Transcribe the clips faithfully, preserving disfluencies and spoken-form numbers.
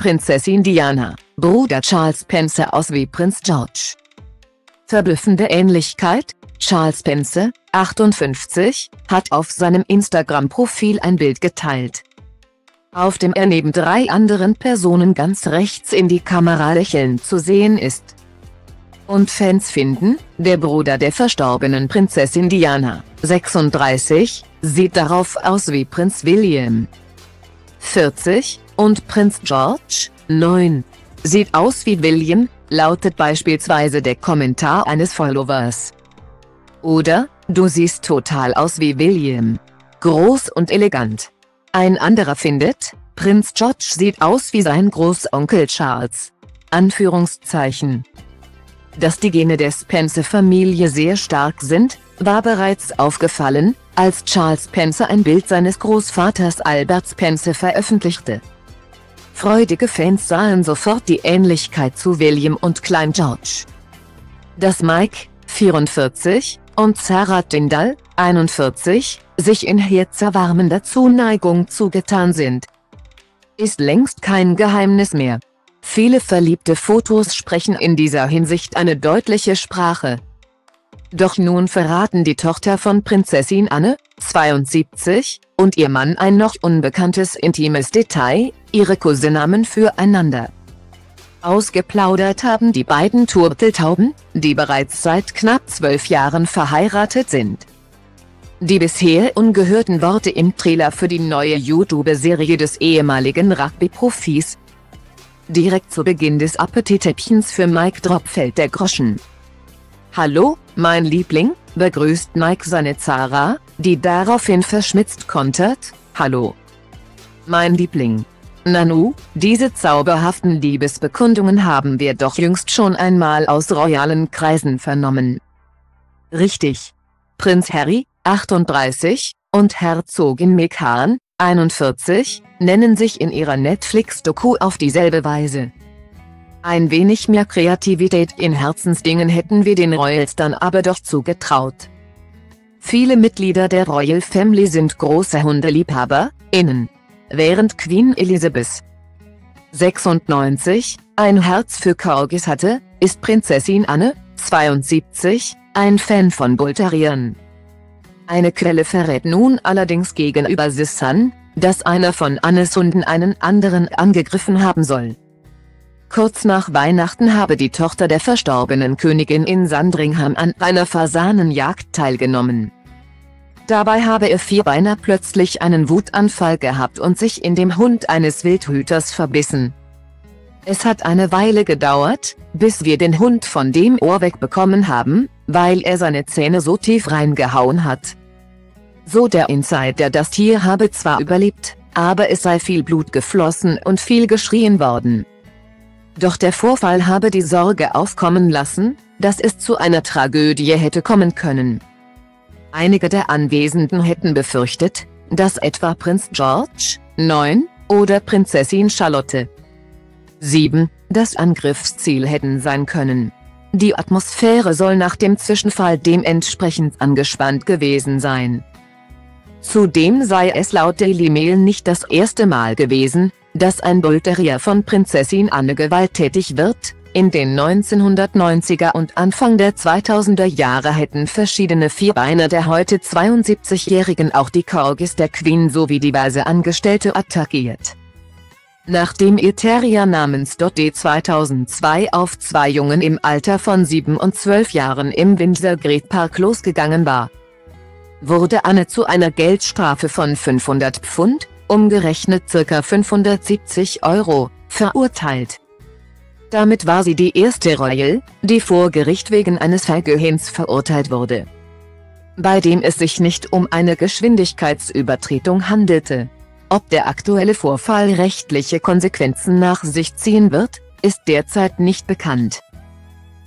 Prinzessin Diana, Bruder Charles Spencer aus wie Prinz George. Verblüffende Ähnlichkeit: Charles Spencer, achtundfünfzig, hat auf seinem Instagram-Profil ein Bild geteilt, auf dem er neben drei anderen Personen ganz rechts in die Kamera lächelnd zu sehen ist. Und Fans finden, der Bruder der verstorbenen Prinzessin Diana, sechsunddreißig, sieht darauf aus wie Prinz William, vierzig, und Prinz George, neun, sieht aus wie William, lautet beispielsweise der Kommentar eines Followers. Oder, du siehst total aus wie William. Groß und elegant. Ein anderer findet, Prinz George sieht aus wie sein Großonkel Charles. Anführungszeichen. Dass die Gene der Spencer-Familie sehr stark sind, war bereits aufgefallen, als Charles Spencer ein Bild seines Großvaters Albert Spencer veröffentlichte. Freudige Fans sahen sofort die Ähnlichkeit zu William und Klein George. Dass Mike, vierundvierzig, und Sarah Tindall, einundvierzig, sich in herzerwärmender Zuneigung zugetan sind, ist längst kein Geheimnis mehr. Viele verliebte Fotos sprechen in dieser Hinsicht eine deutliche Sprache. Doch nun verraten die Tochter von Prinzessin Anne, zweiundsiebzig, und ihr Mann ein noch unbekanntes intimes Detail: ihre Kosenamen füreinander. Ausgeplaudert haben die beiden Turteltauben, die bereits seit knapp zwölf Jahren verheiratet sind. Die bisher ungehörten Worte im Trailer für die neue YouTube-Serie des ehemaligen Rugby-Profis. Direkt zu Beginn des Appetithäppchens für Mike Drop fällt der Groschen. Hallo, mein Liebling, begrüßt Mike seine Zara, die daraufhin verschmitzt kontert: Hallo, mein Liebling. Nanu, diese zauberhaften Liebesbekundungen haben wir doch jüngst schon einmal aus royalen Kreisen vernommen. Richtig. Prinz Harry, achtunddreißig, und Herzogin Meghan, einundvierzig, nennen sich in ihrer Netflix-Doku auf dieselbe Weise. Ein wenig mehr Kreativität in Herzensdingen hätten wir den Royals dann aber doch zugetraut. Viele Mitglieder der Royal Family sind große HundeliebhaberInnen. Während Queen Elizabeth sechsundneunzig, ein Herz für Corgis hatte, ist Prinzessin Anne, zweiundsiebzig, ein Fan von Bullterrieren. Eine Quelle verrät nun allerdings gegenüber The Sun, dass einer von Annes Hunden einen anderen angegriffen haben soll. Kurz nach Weihnachten habe die Tochter der verstorbenen Königin in Sandringham an einer Fasanenjagd teilgenommen. Dabei habe ihr Vierbeiner plötzlich einen Wutanfall gehabt und sich in dem Hund eines Wildhüters verbissen. Es hat eine Weile gedauert, bis wir den Hund von dem Ohr wegbekommen haben, weil er seine Zähne so tief reingehauen hat. So der Insider. Das Tier habe zwar überlebt, aber es sei viel Blut geflossen und viel geschrien worden. Doch der Vorfall habe die Sorge aufkommen lassen, dass es zu einer Tragödie hätte kommen können. Einige der Anwesenden hätten befürchtet, dass etwa Prinz George, neun, oder Prinzessin Charlotte, sieben, das Angriffsziel hätten sein können. Die Atmosphäre soll nach dem Zwischenfall dementsprechend angespannt gewesen sein. Zudem sei es laut Daily Mail nicht das erste Mal gewesen, dass ein Bullterrier von Prinzessin Anne gewalttätig wird. In den neunzehnhundertneunziger und Anfang der zweitausender Jahre hätten verschiedene Vierbeiner der heute zweiundsiebzigjährigen auch die Corgis der Queen sowie diverse Angestellte attackiert. Nachdem ihr Terrier namens Dottie zweitausendzwei auf zwei Jungen im Alter von sieben und zwölf Jahren im Windsor Great Park losgegangen war, wurde Anne zu einer Geldstrafe von fünfhundert Pfund, umgerechnet ca. fünfhundertsiebzig Euro, verurteilt. Damit war sie die erste Royal, die vor Gericht wegen eines Vergehens verurteilt wurde, bei dem es sich nicht um eine Geschwindigkeitsübertretung handelte. Ob der aktuelle Vorfall rechtliche Konsequenzen nach sich ziehen wird, ist derzeit nicht bekannt.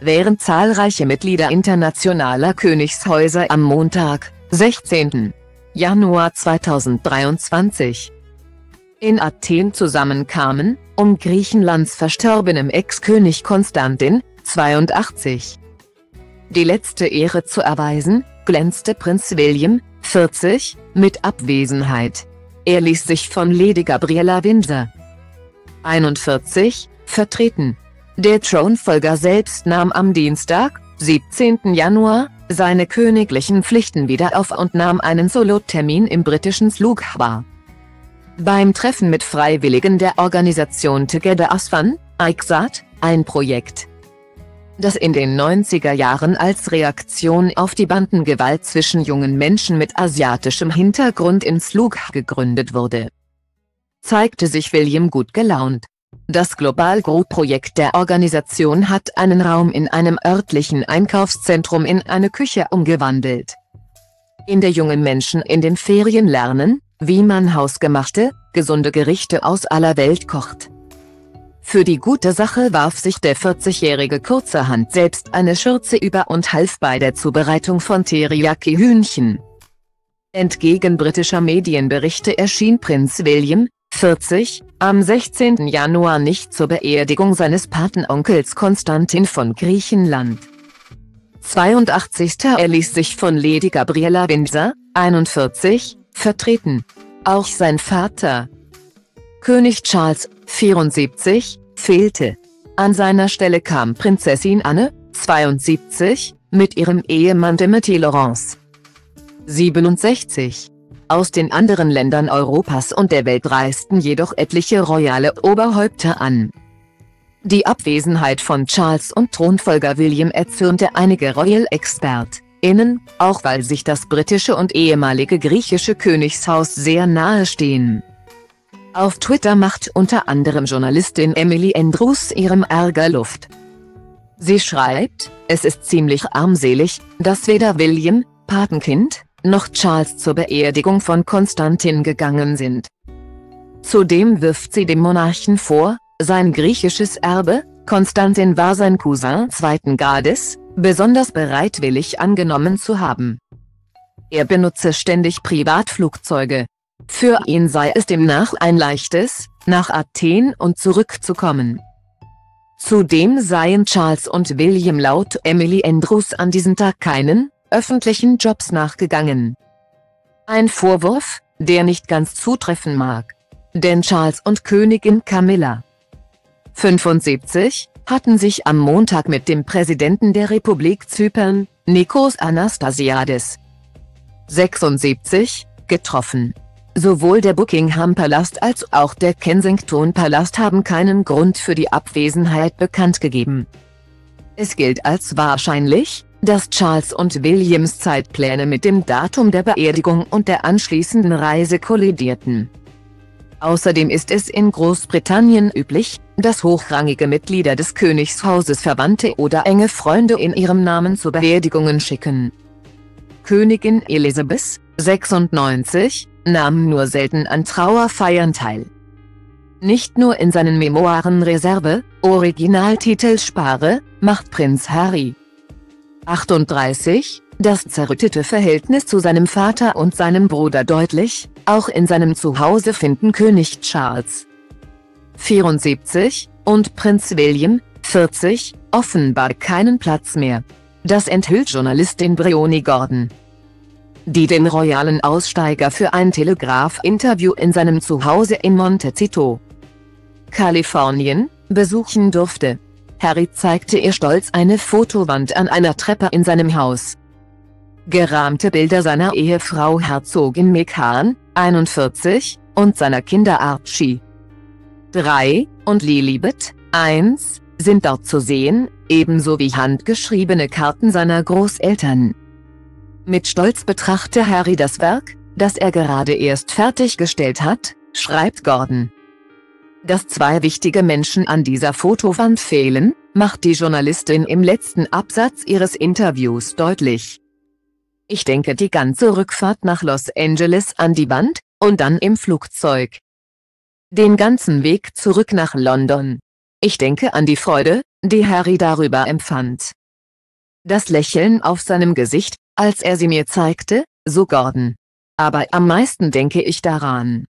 Während zahlreiche Mitglieder internationaler Königshäuser am Montag, sechzehnten Januar zweitausenddreiundzwanzig, in Athen zusammenkamen, um Griechenlands verstorbenem Ex-König Konstantin, zweiundachtzig, die letzte Ehre zu erweisen, glänzte Prinz William, vierzig, mit Abwesenheit. Er ließ sich von Lady Gabriella Windsor einundvierzig, vertreten. Der Thronfolger selbst nahm am Dienstag, siebzehnten Januar, seine königlichen Pflichten wieder auf und nahm einen Solo-Termin im britischen Slough wahr. Beim Treffen mit Freiwilligen der Organisation Together as One, I C S A T, ein Projekt, das in den neunziger Jahren als Reaktion auf die Bandengewalt zwischen jungen Menschen mit asiatischem Hintergrund in Slough gegründet wurde, zeigte sich William gut gelaunt. Das Global Group-Projekt der Organisation hat einen Raum in einem örtlichen Einkaufszentrum in eine Küche umgewandelt, in der junge Menschen in den Ferien lernen, wie man hausgemachte, gesunde Gerichte aus aller Welt kocht. Für die gute Sache warf sich der vierzigjährige kurzerhand selbst eine Schürze über und half bei der Zubereitung von Teriyaki-Hühnchen. Entgegen britischer Medienberichte erschien Prinz William, vierzig, am sechzehnten Januar nicht zur Beerdigung seines Patenonkels Konstantin von Griechenland, zweiundachtzig. Er ließ sich von Lady Gabriella Windsor, einundvierzig, vertreten. Auch sein Vater, König Charles, vierundsiebzig, fehlte. An seiner Stelle kam Prinzessin Anne, zweiundsiebzig, mit ihrem Ehemann Timothy Laurence, siebenundsechzig. Aus den anderen Ländern Europas und der Welt reisten jedoch etliche royale Oberhäupter an. Die Abwesenheit von Charles und Thronfolger William erzürnte einige Royal ExpertInnen, auch weil sich das britische und ehemalige griechische Königshaus sehr nahe stehen. Auf Twitter macht unter anderem Journalistin Emily Andrews ihrem Ärger Luft. Sie schreibt, es ist ziemlich armselig, dass weder William, Patenkind, noch Charles zur Beerdigung von Konstantin gegangen sind. Zudem wirft sie dem Monarchen vor, sein griechisches Erbe, Konstantin war sein Cousin zweiten Grades, besonders bereitwillig angenommen zu haben. Er benutze ständig Privatflugzeuge. Für ihn sei es demnach ein leichtes, nach Athen und zurückzukommen. Zudem seien Charles und William laut Emily Andrews an diesem Tag keinen öffentlichen Jobs nachgegangen. Ein Vorwurf, der nicht ganz zutreffen mag. Denn Charles und Königin Camilla, fünfundsiebzig, hatten sich am Montag mit dem Präsidenten der Republik Zypern, Nikos Anastasiades, sechsundsiebzig, getroffen. Sowohl der Buckingham-Palast als auch der Kensington-Palast haben keinen Grund für die Abwesenheit bekannt gegeben. Es gilt als wahrscheinlich, dass Charles und Williams Zeitpläne mit dem Datum der Beerdigung und der anschließenden Reise kollidierten. Außerdem ist es in Großbritannien üblich, dass hochrangige Mitglieder des Königshauses Verwandte oder enge Freunde in ihrem Namen zu Beerdigungen schicken. Königin Elizabeth, sechsundneunzig, nahm nur selten an Trauerfeiern teil. Nicht nur in seinen Memoiren Reserve, Originaltitel Spare, macht Prinz Harry, achtunddreißig, das zerrüttete Verhältnis zu seinem Vater und seinem Bruder deutlich, auch in seinem Zuhause finden König Charles, vierundsiebzig, und Prinz William, vierzig, offenbar keinen Platz mehr. Das enthüllt Journalistin Bryoni Gordon, die den royalen Aussteiger für ein Telegraph-Interview in seinem Zuhause in Montecito, Kalifornien, besuchen durfte. Harry zeigte ihr stolz eine Fotowand an einer Treppe in seinem Haus. Gerahmte Bilder seiner Ehefrau Herzogin Meghan, einundvierzig, und seiner Kinder Archie, drei, und Lilibet, eins, sind dort zu sehen, ebenso wie handgeschriebene Karten seiner Großeltern. Mit Stolz betrachte Harry das Werk, das er gerade erst fertiggestellt hat, schreibt Gordon. Dass zwei wichtige Menschen an dieser Fotowand fehlen, macht die Journalistin im letzten Absatz ihres Interviews deutlich. Ich denke die ganze Rückfahrt nach Los Angeles an die Wand, und dann im Flugzeug. Den ganzen Weg zurück nach London. Ich denke an die Freude, die Harry darüber empfand. Das Lächeln auf seinem Gesicht, als er sie mir zeigte, so Gordon. Aber am meisten denke ich daran,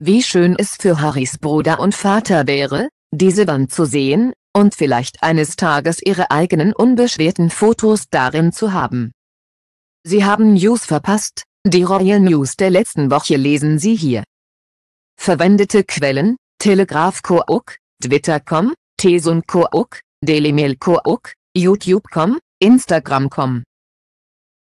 wie schön es für Harrys Bruder und Vater wäre, diese Wand zu sehen, und vielleicht eines Tages ihre eigenen unbeschwerten Fotos darin zu haben. Sie haben News verpasst, die Royal News der letzten Woche lesen Sie hier. Verwendete Quellen: Telegraph Punkt org, Twitter Punkt com, T S U N Punkt org, Dailymail Punkt org, YouTube Punkt com, Instagram Punkt com.